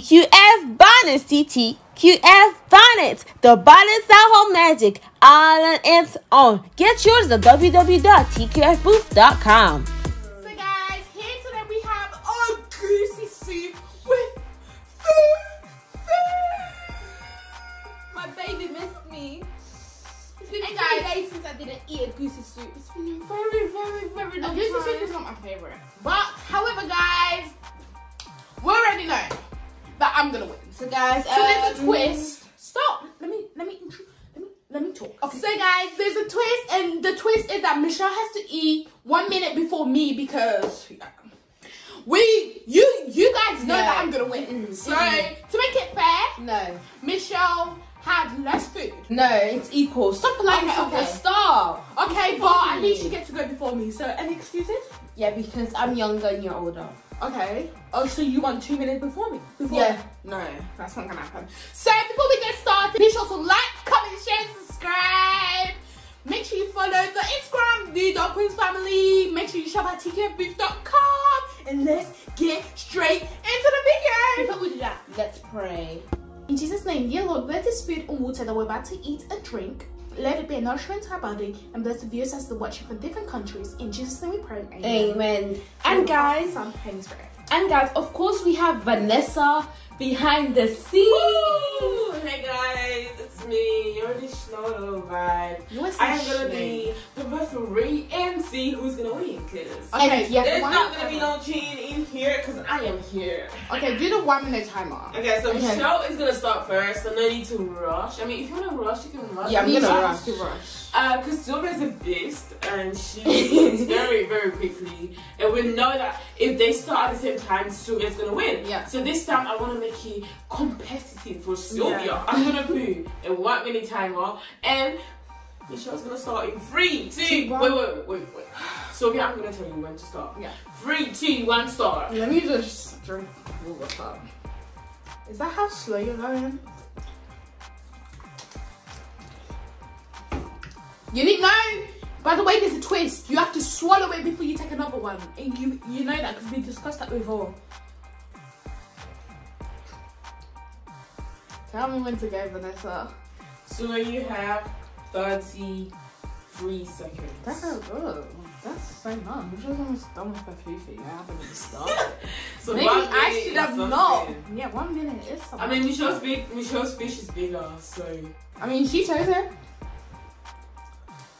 TQS Bonnets, TQS Bonnets, the Bonnets Soundhole Magic, all on its own. Get yours at www.tqfbooth.com. So guys, here today we have our greasy soup with FUFU. My baby missed me. It's been 3 days since I didn't eat a goosey soup. It's been very long. Goosey soup is not my favorite. But, however, guys, we already know that I'm gonna win. So, guys, so there's a twist. Stop. Let me talk. Okay. So, guys, there's a twist, and the twist is that Michelle has to eat 1 minute before me because you guys know that I'm gonna win. So to make it fair, Michelle had less food. No, it's equal. Stop lying. Okay. Stop. Okay, but at least you get to go before me. So any excuses? Yeah, because I'm younger and you're older. Okay. Oh, so you want 2 minutes before me? Yeah. No, that's not gonna happen. So before we get started, be sure to like, comment, share, and subscribe. Make sure you follow the Instagram, The Queens Family. Make sure you shop at TQFSQUAD.com. And let's get straight into the video. Before we do that, let's pray. In Jesus' name, dear Lord, let this food and water that we're about to eat and drink, let it be a nourishment to our body, and bless the viewers as they watch it from different countries. In Jesus' name we pray, amen. And guys, some pennies for it. And guys, of course we have Vanessa behind the scenes. Woo! Hey guys, it's me, your original little vibe. I'm gonna be the referee and see who's gonna win, cause okay, yeah, there's not gonna be no cheating in here, cause I am here. Okay, do the 1 minute timer. Okay, so the show is gonna start first, so no need to rush. I mean, if you wanna rush, you can rush. Yeah, I'm gonna rush. Cause Silva is a beast, and she wins very quickly, and we know that if they start at the same time, Silva is gonna win. Yeah. So this time I wanna make it competitive for Sylvia. Yeah. I'm gonna do a 1 minute timer, and Michelle's gonna start in 3, 2, 1. Wait. Sylvia, I'm gonna tell you when to start. Yeah. 3, 2, 1, start. Let me just drink water. Is that how slow you're going? You need no. By the way, there's a twist. You have to swallow it before you take another one, and you know that because we discussed that before. Tell me when to go, Vanessa. So you have 33 seconds. That's so good. That's so much. I'm just almost done with my food. I haven't even started. So maybe I should have not. Yeah, 1 minute is something. I mean, Michelle's fish is bigger, so. I mean, she chose it.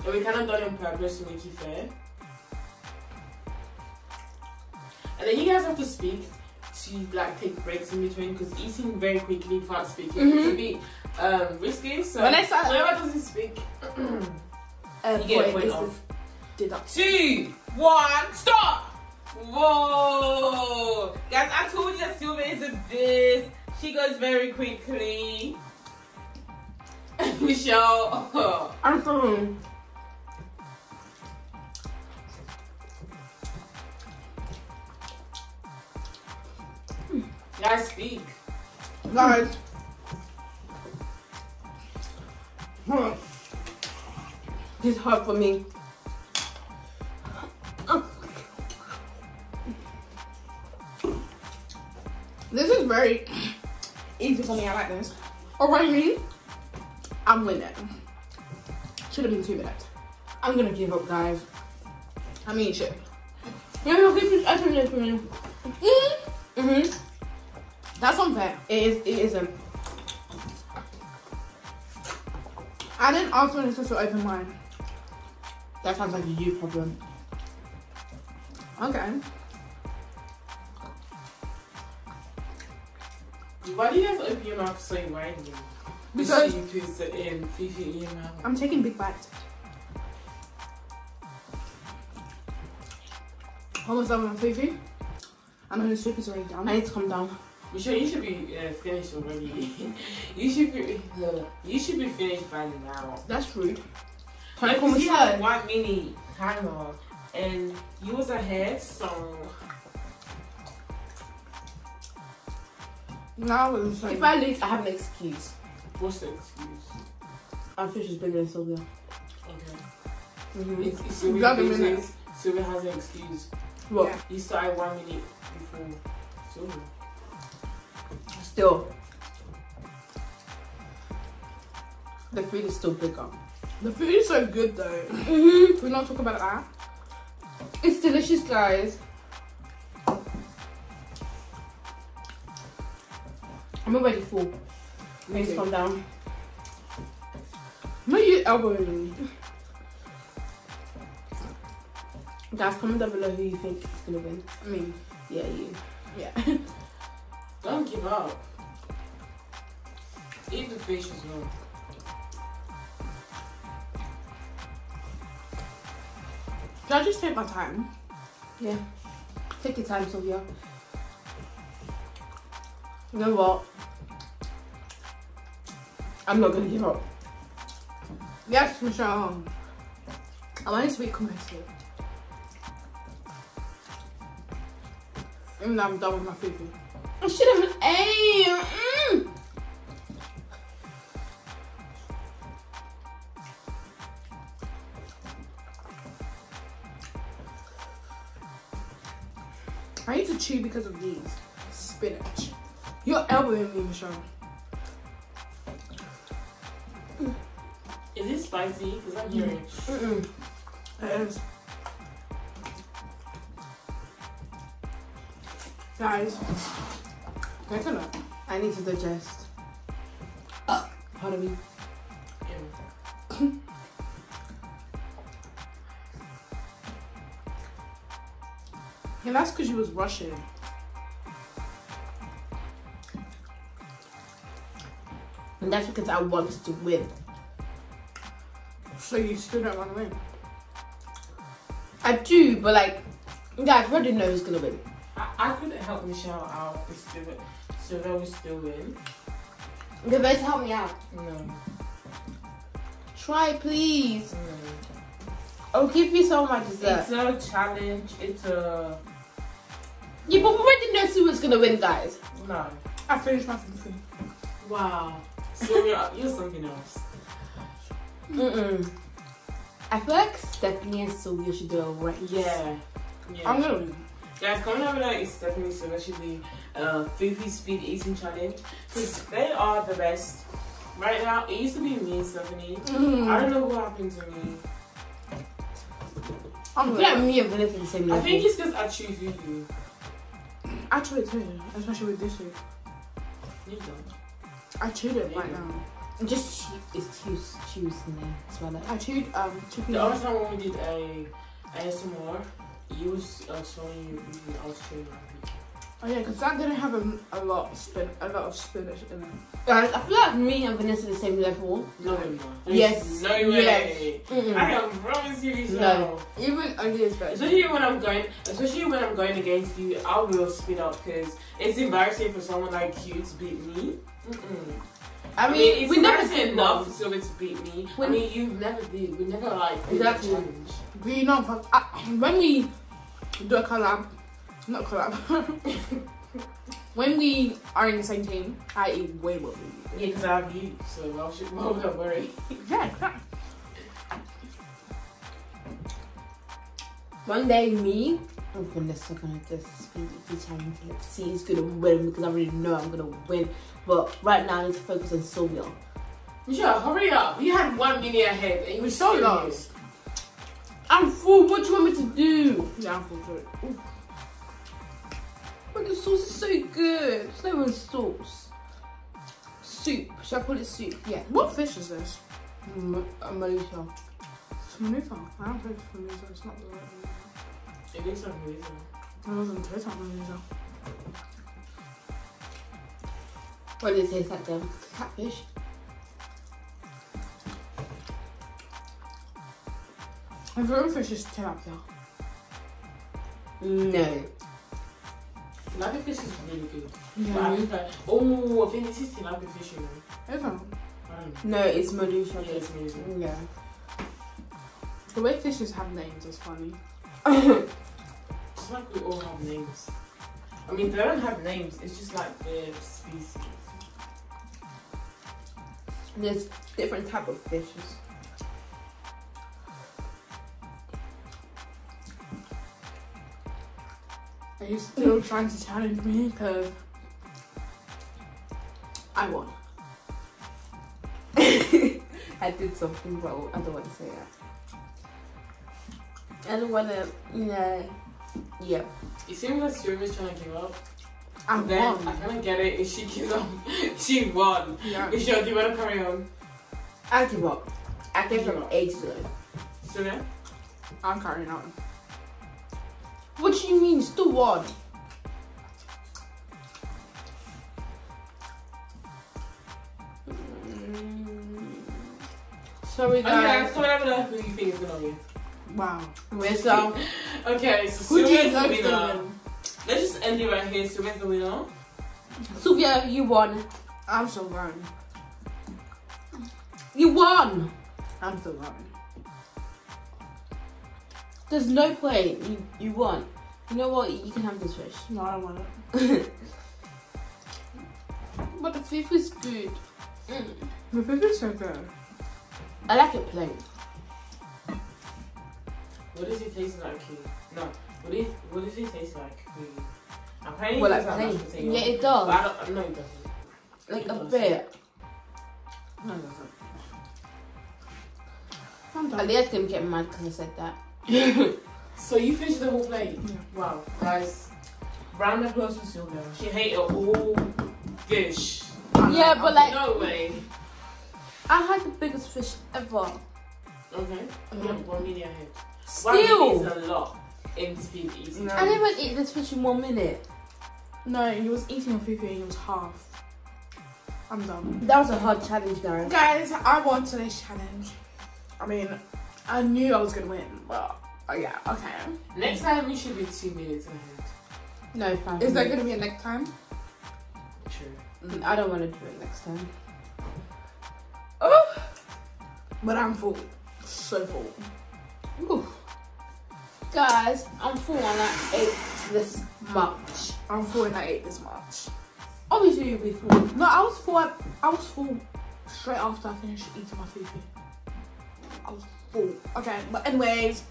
And we kind of done it on purpose to make it fair. And then you guys have to speak. To like take breaks in between because eating very quickly without speaking is a bit risky. So Vanessa, whoever doesn't speak, you get a point off. Deduct. 2, 1, stop! Whoa, guys! I told you that Silva is a beast. She goes very quickly. Michelle, I'm sorry. I speak. Guys. This is hard for me. This is very easy for me. I like this. Alrighty. I'm winning. Should have been 2 minutes. I'm gonna give up, guys. I mean, shit. That's unfair. It isn't. I didn't ask Vanessa to open mine. That sounds like a you problem. Okay. Why do you guys open your mouth so widely? Because I'm taking big bites. Almost done with my Fifi. I know the soup is already down. I need to come down. You should be finished already. You should be finished by now. That's rude. Like, you had 1 minute timer, and you was ahead, so now it's like, if I lose, I have an excuse. What's the excuse? Our fish is bigger than Sylvia. Okay. Sylvia has an excuse. What? Yeah. You started 1 minute before Sylvia. still, the food is still bigger. The food is so good though. Mm-hmm. We're not talking about that. It's delicious, guys. I'm already full. Please calm down. No, you elbowing me. Guys, comment down below who you think is gonna win. I mean, yeah, you. Yeah. Don't give up. Eat the fish as well. Should I just take my time? Yeah. Take your time, Sylvia. You know what? I'm not gonna give up. Yes, Michelle. I want it to be competitive. Even though I'm done with my FUFU. I should have an A. Mm. I need to chew because of these. Spinach. You're elbowing me, Michelle. Is it spicy? Because I'm hearing it. Mm-mm. It is. Guys, that's enough. I need to digest. Pardon me. Yeah. And that's because you was rushing. And that's because I wanted to win. So you still don't want to win? I do, but like, guys, I didn't know who's gonna win. I couldn't help Michelle out, so that we still win. You're supposed to help me out. No. Try, please. No. I'll give you so much dessert. It's a challenge. It's a. Yeah, but we already know who was gonna win, guys. No. I finished my food. Wow. So you're something else. Mm-mm. I feel like Stephanie and Sylvia should do a race. Yeah. I'm gonna win. Guys, coming over there is Stephanie, so that should be FUFU Speed Eating Challenge. Because they are the best. Right now, it used to be me and Stephanie. Mm. I don't know what happened to me. I feel like me and Vanessa are the same level. I think it's because I choose FUFU. I choose it, especially with this week. You don't. I choose it right now. Just choose me. That's why I choose chicken. The other time when we did a ASMR, you was showing you I was showing my oh yeah, because that didn't have a lot of spinach in it. Guys, I feel like me and Vanessa are the same level. No, no. Yes. No way. Yes. Mm-mm. I can promise you this. No. Even only is better. Especially when I'm going against you, I will spin up because it's embarrassing for someone like you to beat me. Mm-mm. I mean it's we never did enough so it's beat me. I mean you never did. We never like exactly. Challenge. We not when we do a collab, not collab. When we are in the same team, I eat way more than you. Yeah, because I have you, so why would I worry? Yeah. One day me and Vanessa are gonna just speed each time. Let's see who's gonna win because I already know I'm gonna win. But right now I need to focus on Sylvia. Yeah, hurry up. You had 1 minute ahead and you were so lost. I'm full, what do you want me to do? Yeah, I'm full for it. Ooh. But the sauce is so good. It's not even sauce. Soup. Should I call it soup? Yeah. What fish is this? Merluza. It's Merluza. I don't think it's Merluza. It's not the right Merluza. It is a Merluza. It doesn't taste like Merluza. What does it taste like then? Catfish. My favorite fish is tilapia. No. Tilapia fish is really good. Yeah. Oh, I think this is tilapia fish, you know. Is it? No, it's Merluza. Yeah, it's Merluza. Yeah. The way fishes have names is funny. It's like we all have names. I mean, they don't have names. It's just like their species. There's different type of fishes. Are you still trying to challenge me? Because I won. I did something wrong. I don't want to say that. I don't want to, you know. Yeah. It seems like Stormy's trying to give up. I then won. I kind of get it. If she gives up, she won. Yeah. If she don't give up, carry on. I give up. I came from A to Z. So then? I'm carrying on. What do you mean? Still won. Sorry guys. Okay, so whatever the who you think is gonna win. Wow. Wait, so okay, so who do you think is gonna win? Let's just end it right here. So who's the winner? Sylvia, you won. I'm so wrong. You won. I'm so wrong. There's no play. You won. You know what? You can have this fish. No, I don't want it. But the FUFU is good. Mm. The FUFU is so good. I like it plain. What does it taste like? No, what does it taste like? I'm plain. Well, like plain. Like yeah, it does. But I don't, no, it doesn't. Like it a does. Bit. No, it doesn't. Alia's gonna get mad because I said that. So you finished the whole plate? Yeah. Wow, guys. Round of applause for Sylvia. She hated all fish. Yeah, but like. No way. I had the biggest fish ever. Okay. Mm-hmm. You have 1 minute ahead. Still! 1 minute is a lot in speed eating. No. I didn't even eat this fish in 1 minute. No, he was eating a FUFU and it was half. I'm done. That was a hard challenge, guys. Guys, I won today's challenge. I mean, I knew I was going to win, but yeah, okay. Next time we should be 2 minutes ahead. No, 5 minutes. Is that going to be a next time? True. I don't want to do it next time. Oh, but I'm full. So full. Ooh. Guys, I'm full and I ate this much. I'm full and I ate this much. Obviously you'll be full. No, I was full. I was full straight after I finished eating my FUFU. I was full. Okay, but anyways.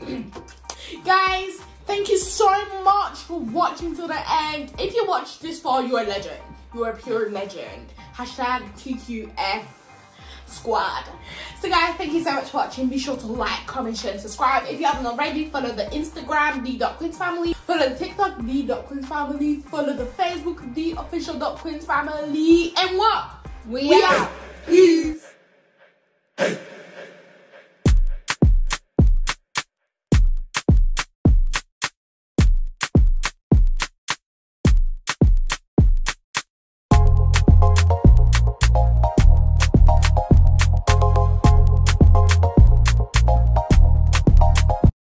Guys, thank you so much for watching till the end. If you watched this far, you're a legend. You're a pure legend. #TQFSQUAD. So guys, thank you so much for watching. Be sure to like, comment, share and subscribe. If you haven't already, follow the Instagram, the.queensfamily. Follow the TikTok, the.queensfamily. Follow the Facebook, the official .queensfamily. And what? We out. Peace.